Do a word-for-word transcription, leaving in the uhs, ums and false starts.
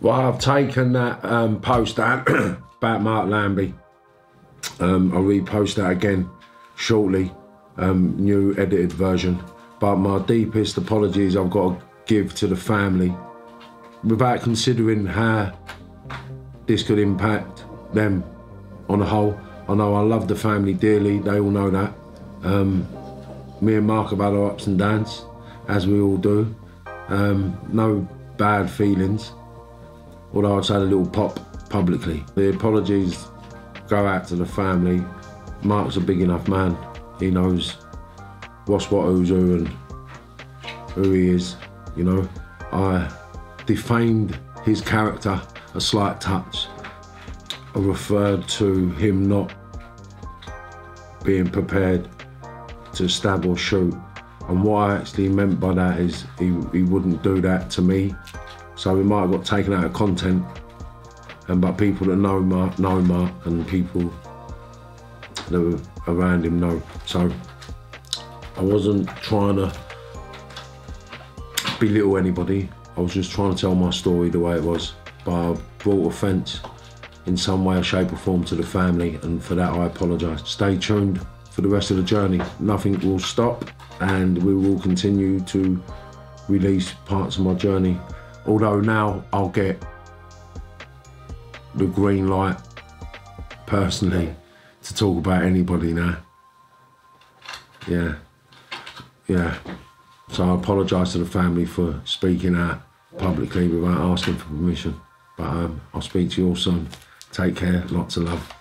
Well, I've taken that um, post out about Mark Lambie. Um, I'll repost that again shortly, um, new edited version. But my deepest apologies I've got to give to the family, without considering how this could impact them on the whole. I know I love the family dearly, they all know that. Um, me and Mark have had our ups and downs, as we all do. Um, no bad feelings, although I'd say a little pop publicly. The apologies go out to the family. Mark's a big enough man. He knows what's what, who's who, and who he is, you know. I defamed his character a slight touch. I referred to him not being prepared to stab or shoot. And what I actually meant by that is he, he wouldn't do that to me. So we might have got taken out of content. And but people that know Mark know Mark, and people that were around him know. So I wasn't trying to belittle anybody. I was just trying to tell my story the way it was. But I brought offence in some way, shape or form to the family, and for that I apologise. Stay tuned for the rest of the journey. Nothing will stop, and we will continue to release parts of my journey. Although now I'll get the green light personally to talk about anybody now. Yeah, yeah. So I apologise to the family for speaking out publicly without asking for permission. But um, I'll speak to you all soon. Take care, lots of love.